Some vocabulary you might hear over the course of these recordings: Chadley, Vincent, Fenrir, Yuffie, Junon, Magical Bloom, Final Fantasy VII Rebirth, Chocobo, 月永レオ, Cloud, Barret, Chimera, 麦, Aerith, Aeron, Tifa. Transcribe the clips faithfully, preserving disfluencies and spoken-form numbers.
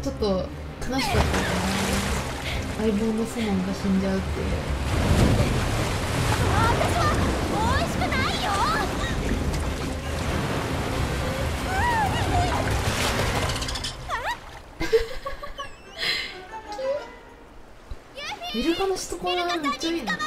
ちょっと悲しかったから、相棒のスモンが死んじゃうっていう。私は美味しくないよ。イルカのしつこいのめっちゃいいな。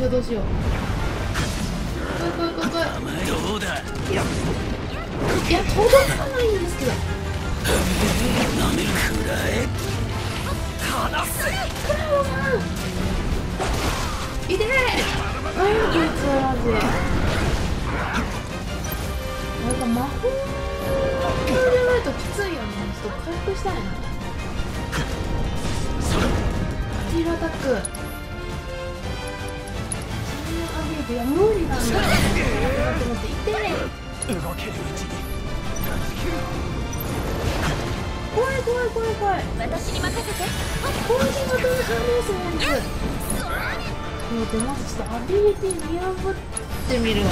どうしよう。怖い怖い怖い怖い。どうだ。いや届かないんですけど。舐めるくらえ。離せ。クラウン。いで。あやこいつはマジで。なんか魔法じゃないときついよね。ちょっと回復したいな。アティールアタック。いや無理なんだよ。と思っていて。動けるうちに。怖い怖い怖い怖い。私に任せて。攻撃の動作のやつ。もうでまずちょっとアビリティ見破ってみるわ。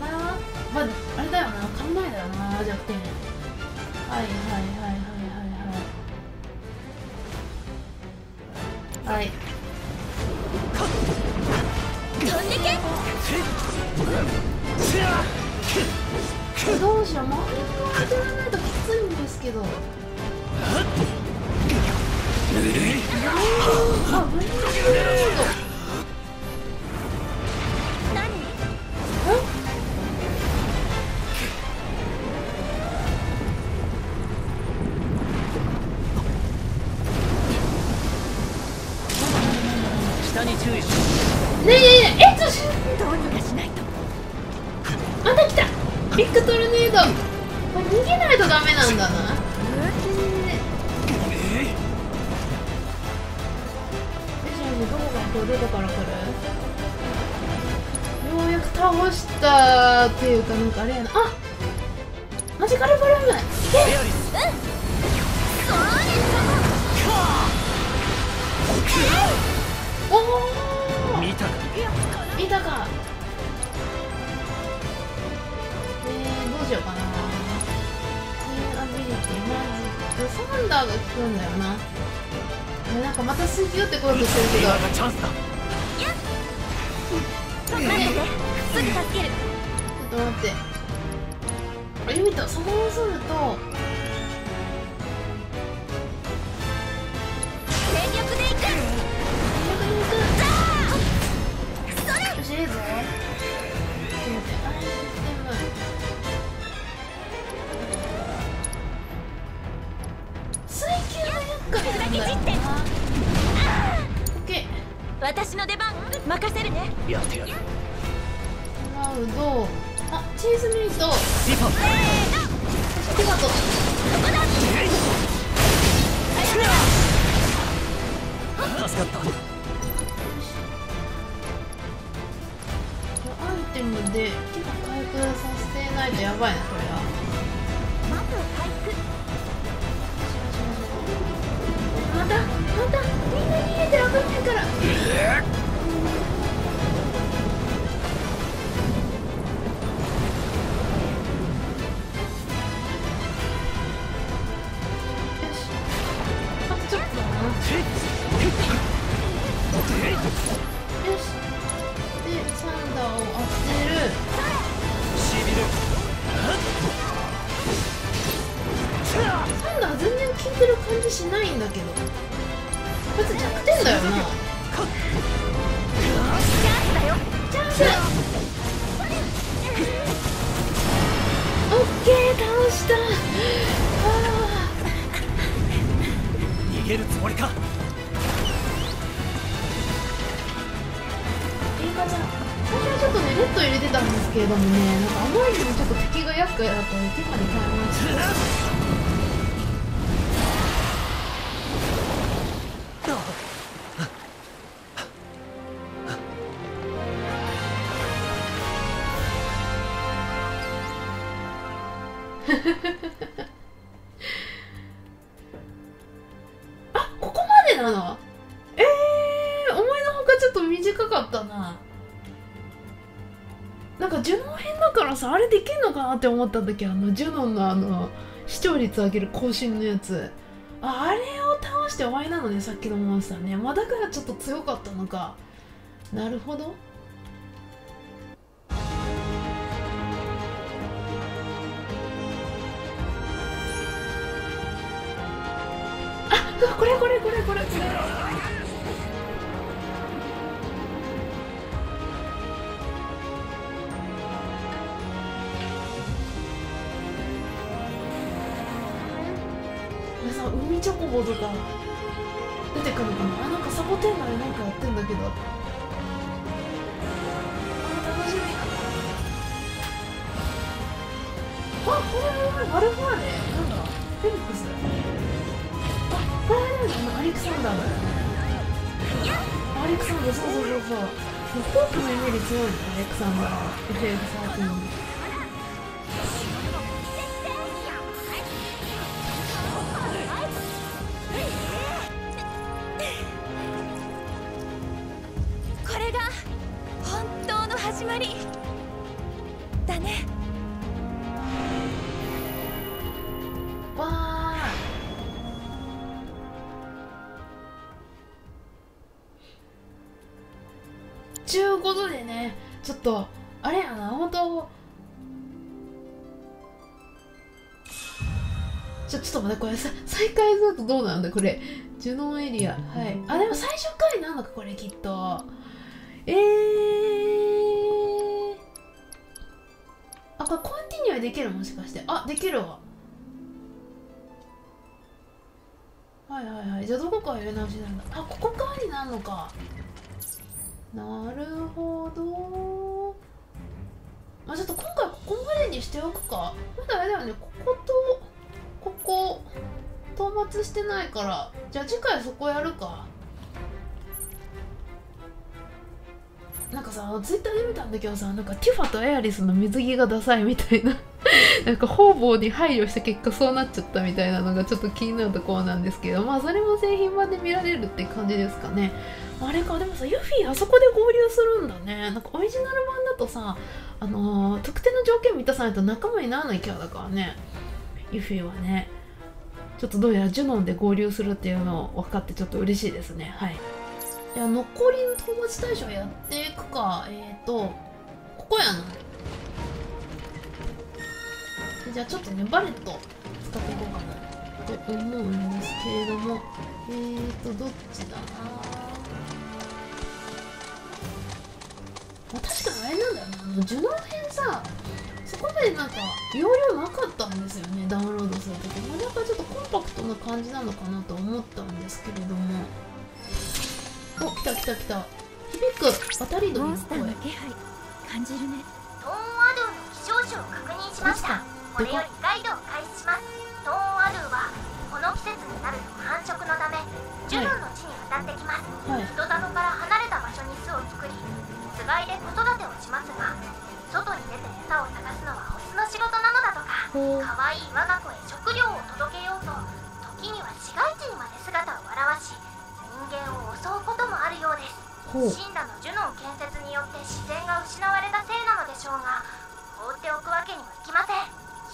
なあ、まああれだよな、考えだよな弱点。はいはいはいはいはいはい。はい。どうしよう、魔法が当てられないときついんですけど。あ、チーズミート。助かった。アイテムで結構回復させてないとやばいな、これは。まず回復。またまたみんな逃げてらかんないから。えーって思った時、あのジュノンのあの視聴率上げる更新のやつ、 あ, あれを倒して終わりなのね、さっきのモンスターね。まあ、だからちょっと強かったのか。なるほど。あ、これこれこれこれこれ。チョコボとか出てくるかな。あ、なんかサボテンまでなんかやってんだけど、あ、楽しみ。あ、これはマルファーレなんだ、フェリックス。あ、これはなんだ、アレクサンダーだよね。アレクサンダー、そうそうそうそう、フォークのイメージ強いね、アレクサンダー エフエフサーティーン。これさ、再開だとどうなんだこれ、ジュノンエリア。はい、あ、でも最初回なのかこれ、きっと。えー、あ、これコンティニューできる、もしかして。あ、できるわ。はいはいはい。じゃあどこか入れ直しなんだ。あ、ここからになるのか。なるほど。まあ、ちょっと今回ここまでにしておくか。まだあれだよね、こことここ討伐してないから、じゃあ次回そこやるか。なんかさ、ツイッターで見たんだけどさ、なんかティファとエアリスの水着がダサいみたいななんか方々に配慮した結果そうなっちゃったみたいなのがちょっと気になるところなんですけど、まあそれも製品版で見られるって感じですかね。あれか、でもさ、ユフィあそこで合流するんだね。なんかオリジナル版だとさ、あのー、特定の条件満たさないと仲間にならないキャラだからね、ユフィはね。ちょっとどうやらジュノンで合流するっていうのを分かってちょっと嬉しいですね。はい、いや、残りの討伐対象やっていくか。えっとここやな。じゃあちょっとね、バレット使っていこうかなって思うんですけれども、えーとどっちだな。まあ、確かにあれなんだよな、ジュノン編さ、そこまでなんか容量なかったんですよね、ダウンロードするとき。まあ、なんかちょっとコンパクトな感じなのかなと思ったんですけれども。お、来た来た来た。響く渡り鳥の声。モンスターの気配感じるね。トーンワードの気象書を確認しました。これよりガイドを開始します。になると繁殖のためジュノンの地に渡ってきます。はい、人里から離れた場所に巣を作り、つがいで子育てをしますが、外に出て餌を探すのはオスの仕事なのだとか、可愛い我が子へ食料を届けようと、時には市街地にまで姿を現し、人間を襲うこともあるようです。死んだのジュノン建設によって自然が失われたせいなのでしょうが、放っておくわけにはいきません。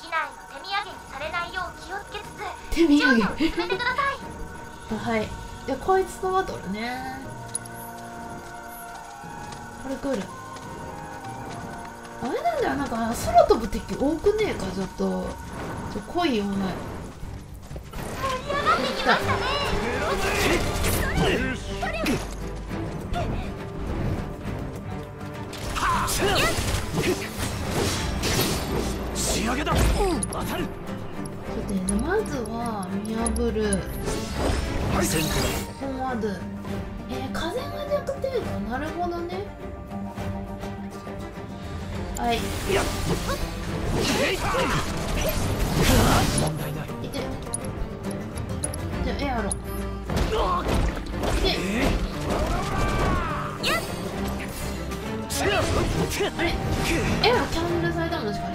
機内の手土産にされないよう気をつけつつ、手土産を進めてください。はい。で、こいつのバトルね。これ来る。あれなんだよ、なんか空飛ぶ敵多くねえか、ちょっと。ちょっと来いよ、お前。盛り上がってきましたね。仕上げだ。当たる。ちょっとね、まずは見破る。思わず、えー、風が弱点か、なるほどね。はい、いて、じゃあエアロンあれエアロンキャンセルされたのしかね。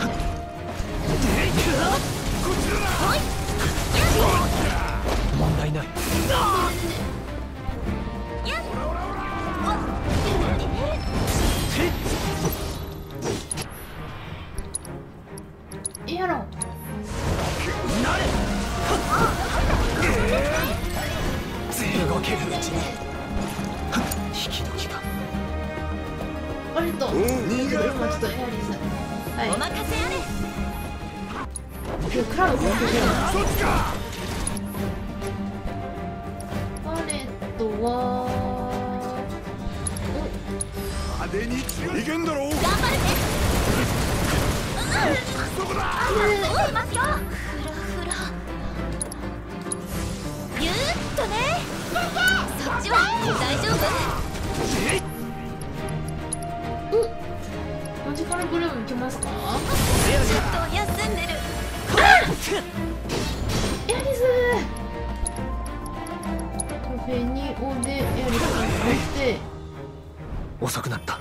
問題ない。やろう。動けるうちに引き抜きか。あれと。はい。お任せあれ。クラウド。そっちか。派手にいけんだろう。頑張るね。そこだ。追いますよ。ふらふら。ゆっとね。そっちは大丈夫。うん。マジカルブルーム行きますか。ちょっと休んでる。エアリス。フェニオでやり方をして遅くなった。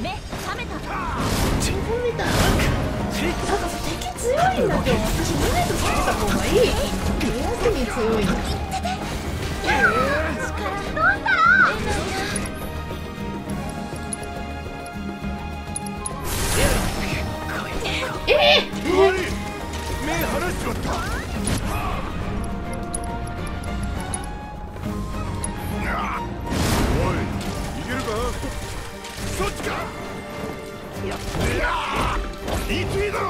目覚めた覚めた。なんか敵強いんだけど、私胸と攻めた方がいい。目安に強いんだ。ええ目離しちまった。そっちか。いや、いついだろ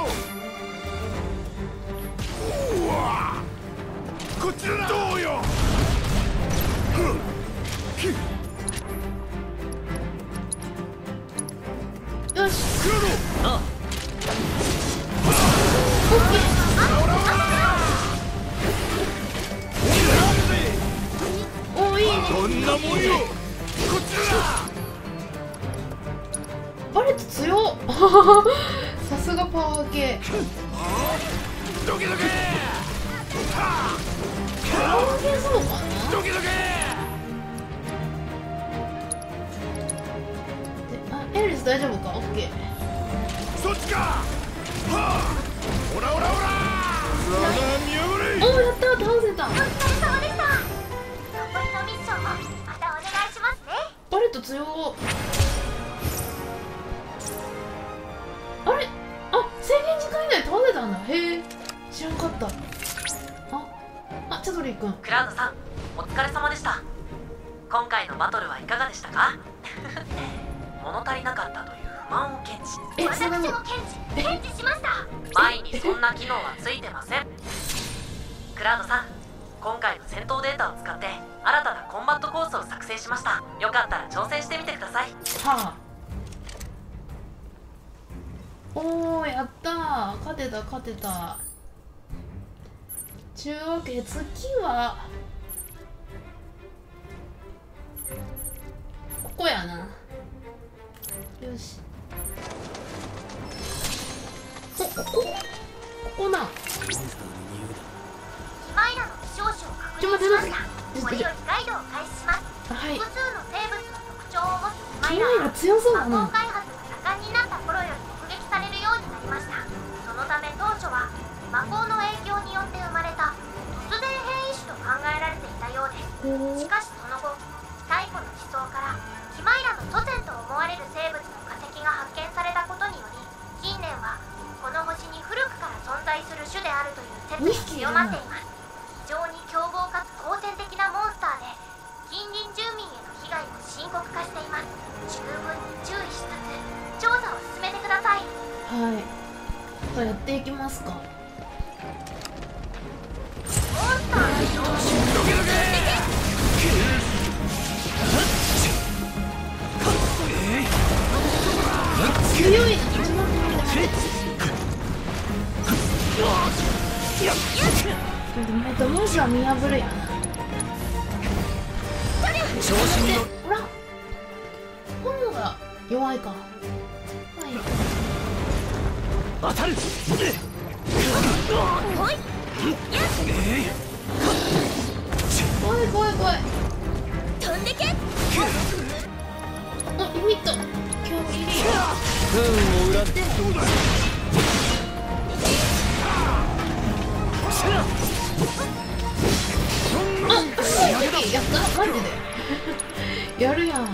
う。うわ、こっちだ。どうよ。よし。あ。おい。こんなもんよ。こっちだ。強っさすがパワー系。ドキドキパワー系そうかな。ドキドキエリス大丈夫か。オッケー。そっちか。オラオラオラ。おお、やった、倒せた。お疲れ様でした。残りのミッションもまたお願いしますね。バレット強っ。あれ、あ、制限時間以内倒れたんだ。へえ、知らんかった。ああ、チャドリー君。クラウドさん、お疲れ様でした。今回のバトルはいかがでしたか。物足りなかったという不満を検知。え、私も検知検知しました。前にそんな機能はついてません。クラウドさん、今回の戦闘データを使って新たなコンバットコースを作成しました。よかったら挑戦してみてください。はあ、おー、やったー。勝てた勝てた。中央家、次はここやな。よし、お、ここここな。前なの少々確認しました。これよりガイドを開始します。複数の生物の特徴を持つマイラが魔法開発が盛んになった頃より目撃されるようになりました。そのため当初は魔法の影響によって生まれた突然変異種と考えられていたようです。しかしその後太古の地層からキマイラの祖先と思われる生物の化石が発見されたことにより、近年はこの星に古くから存在する種であるという説が強まっています。非常に凶暴かつ好戦的なモンスターで、近隣住民への被害も深刻化しています。十分に注意しつつ調査を進めてください。はい、じゃあやっていきますか。モンスターの移動をどけどけ強いな。始まってみたい。でも、文字は見破るやん。調子に乗る。ほら。炎が弱いか。当たる。怖い怖い怖い。飛んでけ。あ、リミット。不運を裏ってどうだ。やったマジでやるやん。フ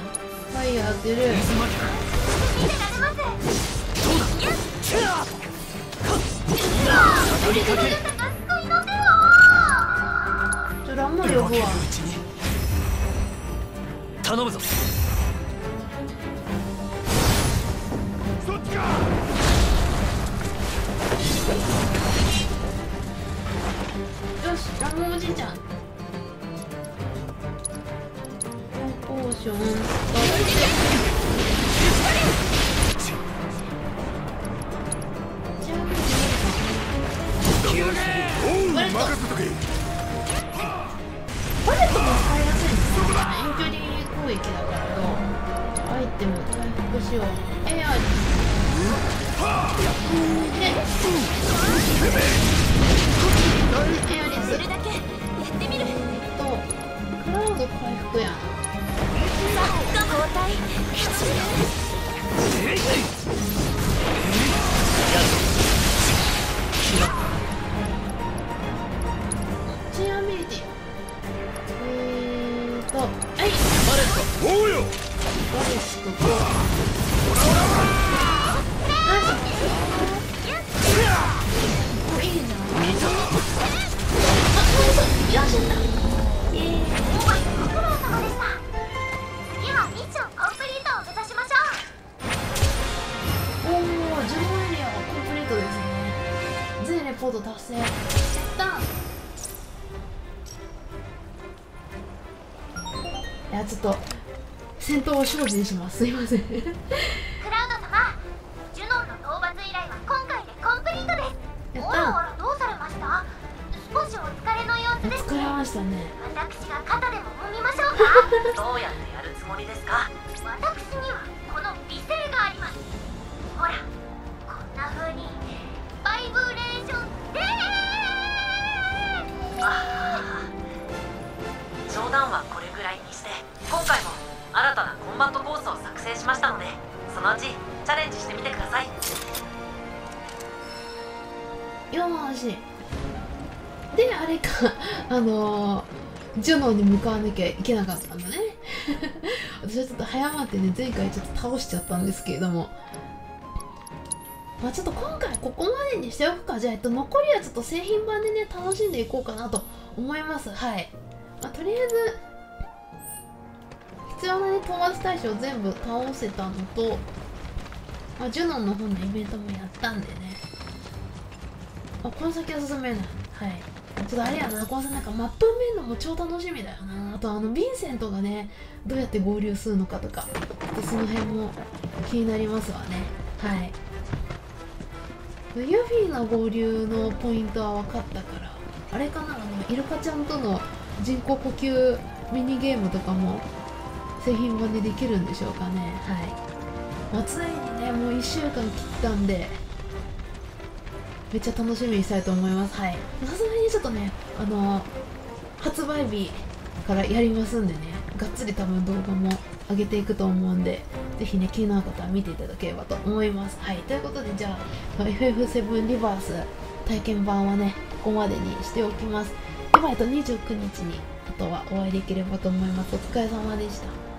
ァイヤー当てる。見てられません。ちょっとあんまり呼ぶわ。頼むぞ。よし、ラムおじいちゃん。ポーション使って。バレット。バレットも使いやすいんですよね。遠距離攻撃だからと、アイテム回復しよう。エアー。で、それだけやってみるとクラウド回復やん。チアミーティえーとはいバレットバレットとよしった。ええ、ご苦労様でした。次はミッションコンプリートを目指しましょう。おお、ジョーエリアはコンプリートですね。全レポート達成。やった。いや、ちょっと戦闘を精進します。すいません。クラウド様、ジュノンの討伐依頼は今回でコンプリートです。おらおらどうされました？少しお疲れの様子ですね。疲れましたね。私が肩でも揉みましょうか。どうやってやるつもりですか。私にはこの美声があります。ほら、こんな風にバイブレーションでーあー冗談はこれくらいにして、今回も新たなコンバットコースを作成しましたので、そのうちチャレンジしてみてください。よし、で、あれか、あのー、ジュノンに向かわなきゃいけなかったんだね。私はちょっと早まってね、前回ちょっと倒しちゃったんですけれども。まあちょっと今回ここまでにしておくか。じゃあ、えっと、残りはちょっと製品版でね、楽しんでいこうかなと思います。はい。まあ、とりあえず、必要なね、討伐対象を全部倒せたのと、まあ、ジュノンの方のイベントもやったんでね。あ、この先は進めない。はい。ちょっとあれやな、このさ、なんかマップ見るのも超楽しみだよな。あとあのヴィンセントがね、どうやって合流するのかとか、その辺も気になりますわね。はい。ユフィの合流のポイントは分かったから、あれかな、あのイルカちゃんとの人工呼吸ミニゲームとかも製品版でできるんでしょうかね。はい。まあ、常にね、もういっしゅうかん切ったんで、めっちゃ楽しみにしたいと思います。はい、さすがにちょっとね、あの発売日からやりますんでね、がっつり多分動画も上げていくと思うんで、ぜひね、気になる方は見ていただければと思います。はい、ということで、じゃあ エフエフセブン リバース体験版はね、ここまでにしておきます。では、えっとにじゅうくにちにあとはお会いできればと思います。お疲れ様でした。